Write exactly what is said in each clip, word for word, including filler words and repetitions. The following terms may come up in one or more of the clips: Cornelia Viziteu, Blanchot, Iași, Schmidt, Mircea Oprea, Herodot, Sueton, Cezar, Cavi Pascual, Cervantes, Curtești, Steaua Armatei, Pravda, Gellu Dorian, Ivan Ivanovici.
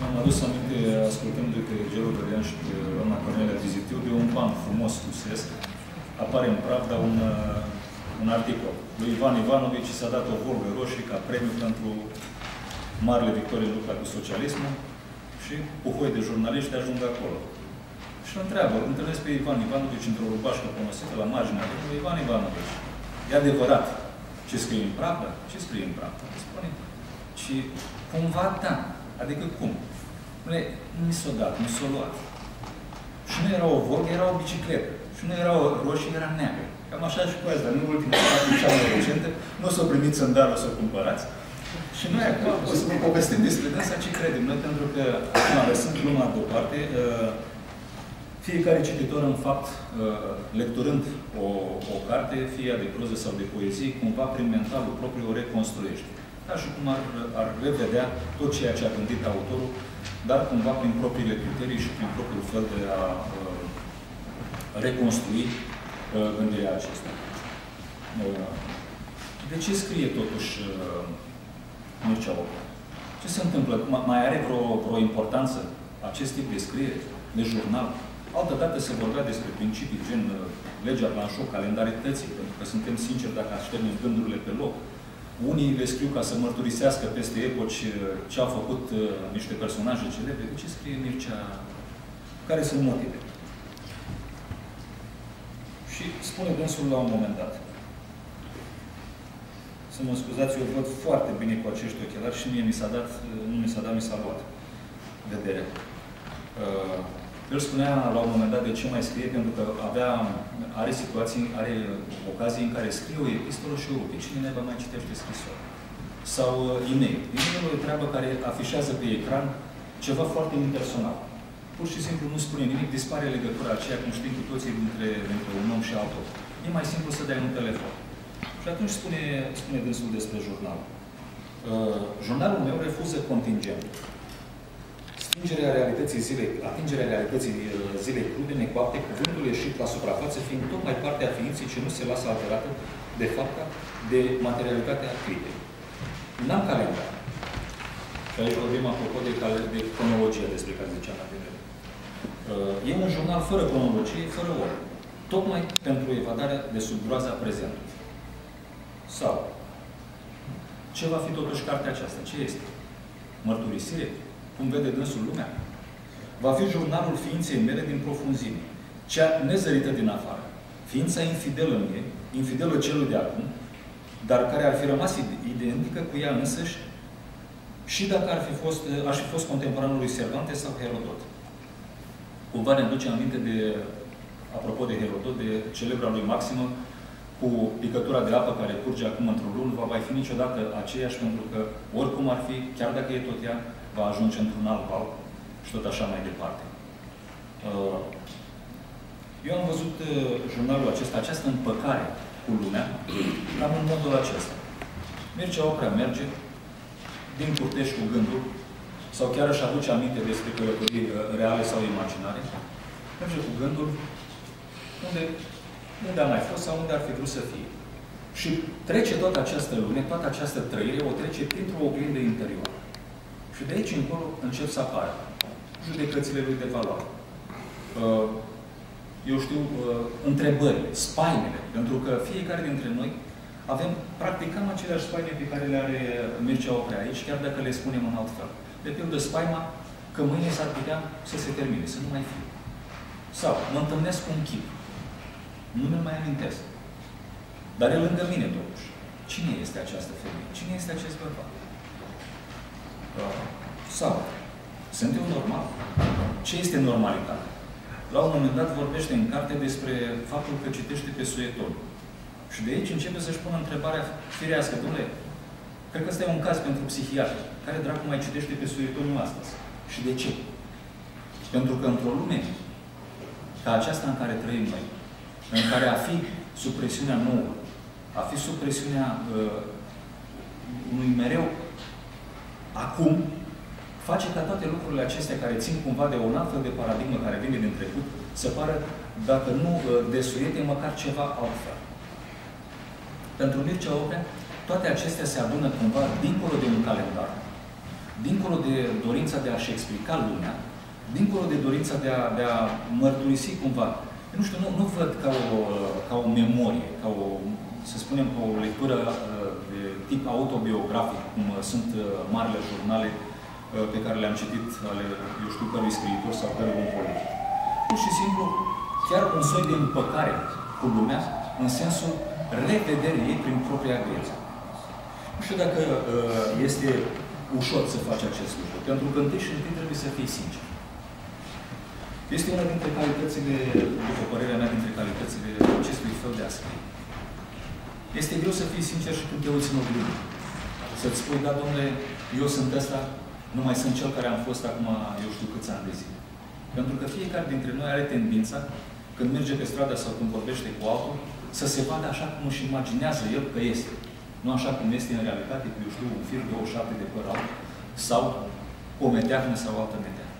M-am adus aminte, ascultându-te Gellu Dorian și pe doamna Cornelia Viziteu, de un pan frumos rusesc, apare în Pravda un, un articol. Lui Ivan Ivanovici s-a dat o volgă roșie ca premiu pentru marile victorii în lupta cu socialismul și cu hoi de jurnaliști ajung acolo. Și întreabă, întâlnesc pe Ivan Ivanovici într-o rubașcă conosită la marginea lui Ivan Ivanovici. E adevărat. Ce scrie în Pravda? Ce scrie în Pravda? Spune. Și cumva da. Adică cum? Mi s-o dat, mi s-o luat. Și nu era o vorbe, era o bicicletă. Și nu era o roșie, era neagră. Cam așa și cu asta. Nu ultima dată, cea mai recentă, nu o să o primiți în dar, o să o cumpărați. Și noi acum o să vă povestim despre dânsa ce credem noi, pentru că, lăsând lumea deoparte, fiecare cititor, în fapt, lecturând o, o carte, fie ea de proză sau de poezie, cumva prin mentalul propriu o reconstruiește. Ca și cum ar, ar revedea tot ceea ce a gândit autorul, dar cumva prin propriile criterii și prin propriul fel de a uh, reconstrui uh, gândirea acestea. Uh, de ce scrie totuși uh, Mircea Oprea? Ce se întâmplă? Mai are vreo, vreo importanță acest tip de scriere, de jurnal? Altădată se vorbea despre principii, gen uh, legea Blanchot, calendarității, pentru că suntem sinceri dacă așteptăm gândurile pe loc. Unii le scriu ca să mărturisească peste epoci ce au făcut uh, niște personaje celebre. De ce scrie Mircea? Care sunt motive? Și spune dânsul la un moment dat. Să mă scuzați, eu văd foarte bine cu acești ochelari și mie mi s-a dat, nu mi s-a dat, mi s-a luat vederea. Uh, El spunea la un moment dat de ce mai scrie, pentru că avea, are situații, are ocazii în care scrie o epistolă și o rupe. Cine ne va mai citește scrisoare? Sau e-mail. E-mail e o treabă care afișează pe ecran ceva foarte impersonal. Pur și simplu nu spune nimic, dispare legătura aceea, cum știm cu toții, dintre, dintre un om și altul. E mai simplu să dai un telefon. Și atunci spune, spune dânsul despre jurnal. Uh, jurnalul meu refuză contingentul. Atingerea realității zilei, atingerea realității zilei crude, necoapte, cuvântul ieșit la suprafață, fiind tocmai partea ființei ce nu se lasă alterată de fapta, de materialitatea activitei. N-am calendar. Și aici vorbim, apropo, de, de cronologie despre care ziceam la vedere. E un jurnal fără cronologie, fără oră. Tocmai pentru evadarea de sub groaza prezentului. Sau, ce va fi totuși cartea aceasta? Ce este? Mărturisire? Cum vede dânsul lumea? Va fi jurnalul ființei mele din profunzime, cea nezărită din afară. Ființa infidelă în mine, infidelă celui de acum, dar care ar fi rămas identică cu ea însăși și dacă ar fi fost, aș fi fost contemporanul lui Cervantes sau Herodot. Cumva ne aduce aminte de, apropo de Herodot, de celebra lui Maximă, cu picătura de apă care curge acum într-un râu, nu va mai fi niciodată aceeași, pentru că, oricum ar fi, chiar dacă e tot ea, va ajunge într-un alt val și tot așa mai departe. Eu am văzut jurnalul acesta, această împăcare cu lumea, la un modul acesta. Mircea Oprea merge din Curtești cu gândul, sau chiar își aduce aminte despre călătorii reale sau imaginare, merge cu gândul unde, unde a mai fost sau unde ar fi vrut să fie. Și trece toată această lume, toată această trăire, o trece printr-o oglindă interioară. Și de aici încolo încep să apară judecățile lui de valoare. Eu știu, întrebările, spainele, pentru că fiecare dintre noi avem practic cam aceleași spaine pe care le are Mircea Oprea aici, chiar dacă le spunem în alt fel. De pildă spaima că mâine s-ar putea să se termine, să nu mai fie. Sau, mă întâlnesc cu un chip. Nu mi-l mai amintesc. Dar e lângă mine, totuși. Cine este această femeie? Cine este acest bărbat? Sau, sunt eu normal? Ce este normalitate? La un moment dat vorbește în carte despre faptul că citește pe Sueton. Și de aici începe să-și pună întrebarea firească. Dom'le, cred că ăsta e un caz pentru psihiatru. Care dracu mai citește pe Suetonul astăzi? Și de ce? Pentru că într-o lume ca aceasta în care trăim noi, în care a fi sub presiunea nouă, a fi sub presiunea uh, unui mereu acum, face ca toate lucrurile acestea care țin cumva de o altă de paradigmă care vine din trecut, să pară, dacă nu desuiete, măcar ceva altfel. Pentru Mircea Oprea, toate acestea se adună cumva dincolo de un calendar, dincolo de dorința de a-și explica lumea, dincolo de dorința de a, de a mărturisi cumva. Eu nu știu, nu, nu văd ca o, ca o memorie, ca o, să spunem, o lectură de tip autobiografic, cum sunt marile jurnale pe care le-am citit ale, eu știu, cărui scriitor sau cărui un politic. Pur și simplu, chiar un soi de împăcare cu lumea, în sensul revederii ei prin propria viață. Nu știu dacă este ușor să faci acest lucru, pentru că întâi și întâi trebuie să fii sincer. Este una dintre calitățile, după părerea mea, dintre calitățile acestui fel de a scrie. Este greu să fii sincer și când te uiți în oglindă. Să-ți spui, da, domnule, eu sunt ăsta, nu mai sunt cel care am fost acum, eu știu câți ani de zile. Pentru că fiecare dintre noi are tendința, când merge pe stradă sau când vorbește cu altul, să se vadă așa cum își imaginează el că este. Nu așa cum este în realitate, cu, eu știu, un fir de o șapte de păr alb, sau o meteahnă sau altă meteahnă.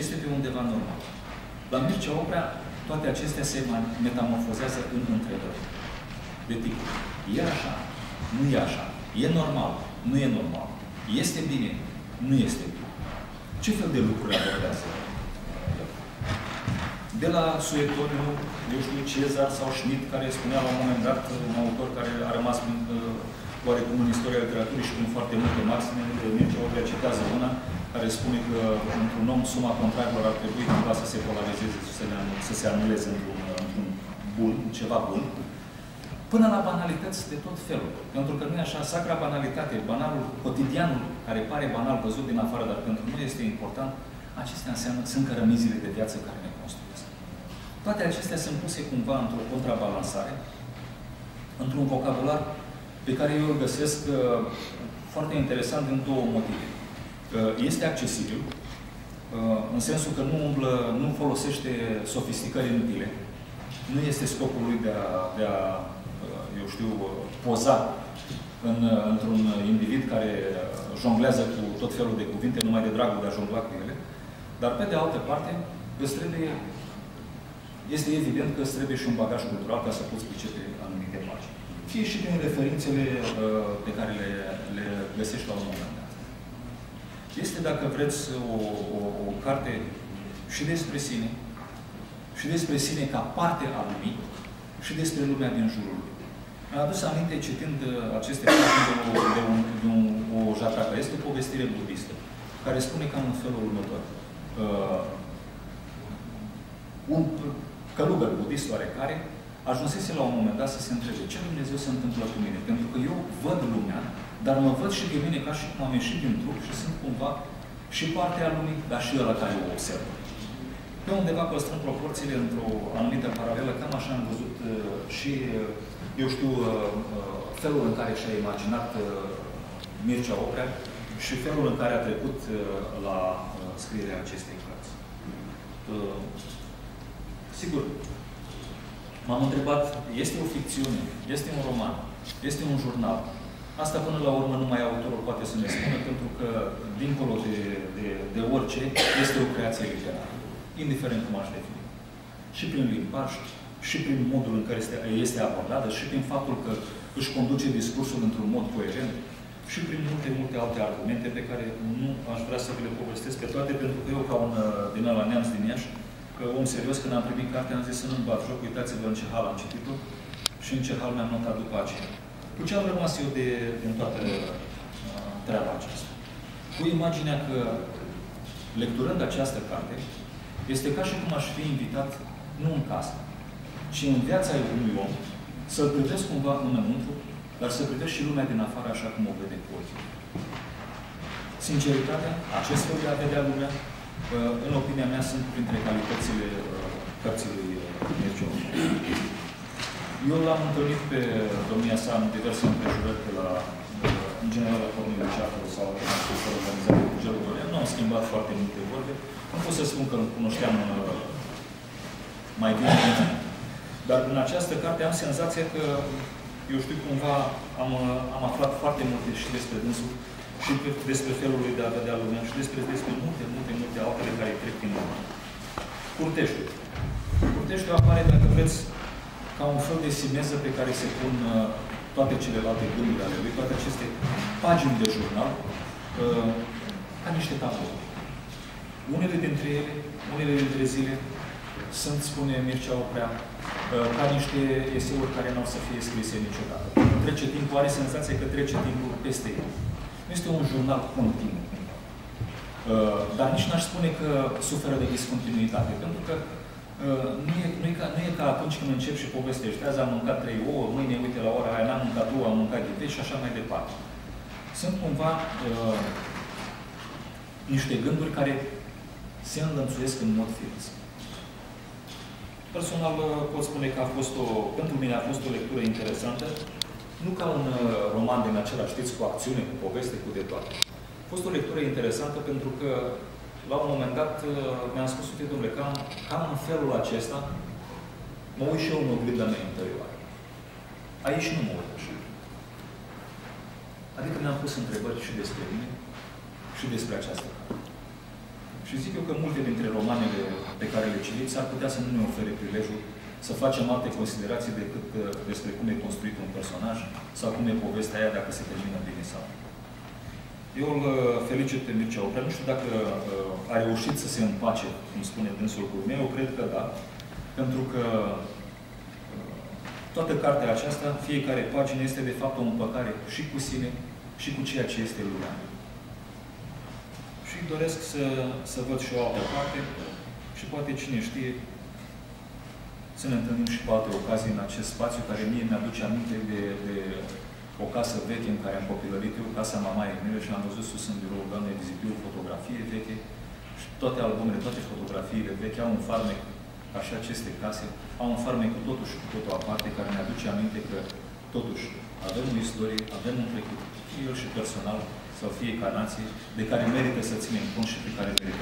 Este de undeva normal. La Mircea Oprea, toate acestea se metamorfozează în întrebări. De tipul, e așa, nu e așa, e normal, nu e normal, este bine, nu este bine. Ce fel de lucruri abordează? De la Suetonul, eu știu, Cezar sau Schmidt, care spunea la un moment dat, un autor care a rămas oarecum în istoria literaturii și prin foarte multe maxime, Mircea Oprea citează una, care spune că într-un om suma contractelor ar trebui cumva să se polarizeze, să se anuleze într-un într-un bun, ceva bun, până la banalități de tot felul. Pentru că nu e așa, sacra banalitate, banalul, cotidianul, care pare banal văzut din afară, dar pentru noi este important, acestea înseamnă, sunt cărămizile de viață care ne construiesc. Toate acestea sunt puse cumva într-o contrabalansare, într-un vocabular pe care eu îl găsesc uh, foarte interesant din două motive. Este accesibil, în sensul că nu umblă, nu folosește sofisticări inutile. Nu este scopul lui de a, de a eu știu, poza în, într-un individ care jonglează cu tot felul de cuvinte, numai de dragul de a jongla cu ele. Dar, pe de altă parte, îți trebuie, este evident că îți trebuie și un bagaj cultural ca să poți pricepe anumite pagini. Fie și din referințele pe care le, le găsești la un moment dat. Este, dacă vreți, o, o, o carte și despre sine, și despre sine ca parte a lumii, și despre lumea din jurul lui. Mi-am adus aminte, citind aceste pagini de, o, de, un, de un, o jatracă. Este o povestire budistă, care spune cam în felul următor. Uh, un călugăr budist oarecare ajunsese la un moment dat să se întrebe ce Dumnezeu se întâmplă cu mine? Pentru că eu văd lumea, dar mă văd și pe mine ca și cum am ieșit din trup și sunt cumva și partea lumii, dar și ăla care o observă. Pe undeva păstrând proporțiile într-o anumită paralelă, cam așa am văzut uh, și, eu știu, uh, felul în care și-a imaginat uh, Mircea Oprea și felul în care a trecut uh, la uh, scrierea acestei cărți. Uh, sigur, m-am întrebat, este o ficțiune, este un roman, este un jurnal. Asta, până la urmă, numai autorul poate să ne spună, pentru că, dincolo de, de, de orice, este o creație literară. Indiferent cum aș defini. Și prin limbaj, și prin modul în care este, este abordată, și prin faptul că își conduce discursul într-un mod coerent, și prin multe, multe alte argumente pe care nu aș vrea să vi le povestesc pe toate, pentru că eu, ca un din ala neamț din Iași, om serios, când am primit cartea, am zis să nu-mi bat joc, uitați-vă în ce hal am citit-o și în ce hal mi-am notat după aceea. Cu ce am rămas eu de, din toată uh, treaba aceasta? Cu imaginea că, lecturând această carte, este ca și cum aș fi invitat, nu în casă, ci în viața unui om, să-l privesc cumva înăuntru, dar să privești și lumea din afară așa cum o vede cu ochii. Sinceritatea, acest fel de a vedea lumea, uh, în opinia mea, sunt printre calitățile uh, cărții lui Mircea Oprea. Eu l-am întâlnit pe domnia sa în diverse împrejurări, la, în general, la Cornelia Viziteu sau la Curtești organizat cu Gellu Dorian. Nu am schimbat foarte multe vorbe. Nu pot să spun că îl cunoșteam mai bine. Dar în această carte am senzația că, eu știu, cumva am, am aflat foarte multe și despre dânsul, și despre felul lui de a vedea lumea, și despre, despre multe, multe, multe altele care îi trec din urmă. Curtești. Curtești apare, dacă vreți, ca un fel de simeză pe care se pun toate celelalte gânduri ale lui, toate aceste pagini de jurnal, uh, a niște tablouri. Unele dintre ele, unele dintre zile, sunt, spune Mircea Oprea, uh, ca niște eseuri care nu o să fie scrise niciodată. Trece timpul, are senzația că trece timpul peste el. Nu este un jurnal continuu. Uh, dar nici n-aș spune că suferă de discontinuitate, pentru că Uh, nu, e, nu, e ca, nu e ca atunci când încep și povestești. Azi am mâncat trei ouă, mâine, uite, la ora aia n-am mâncat ouă, am mâncat ghideci și așa mai departe. Sunt cumva uh, niște gânduri care se înlănțuiesc în mod firesc. Personal, uh, pot spune că a fost o, pentru mine a fost o lectură interesantă. Nu ca un uh, roman din acela, știți, cu acțiune, cu poveste, cu de toate. A fost o lectură interesantă pentru că la un moment dat mi-am spus, uite, domnule, cam, cam în felul acesta mă uit și eu în oglinda mea interioară. Aici nu mă uit așa. Adică mi-am pus întrebări și despre mine și despre această carte. Și zic eu că multe dintre romanele pe care le citiți ar putea să nu ne ofere prilejul să facem alte considerații decât despre cum e construit un personaj sau cum e povestea aia, dacă se termină bine sau nu. Eu îl felicit pe Mircea Oprea. Nu știu dacă a reușit să se împace, cum spune dânsul, cu mine. Eu cred că da. Pentru că toată cartea aceasta, fiecare pagină, este de fapt o împăcare și cu sine și cu ceea ce este lumea. Și doresc să, să văd și o altă parte și poate, cine știe, să ne întâlnim și cu alte ocazii în acest spațiu, care mie mi-aduce aminte de, de o casă veche în care am copilărit eu, casa mamaie mele, și am văzut sus în biroul doamnei Viziteu o fotografie veche și toate albumele, toate fotografiile vechi au un farmec, ca și aceste case, au un farmec cu totul și cu totul aparte, care ne aduce aminte că totuși avem o istorie, avem un trecut, fie el și personal, sau fie ca nație, de care merită să ținem cont și pe care merită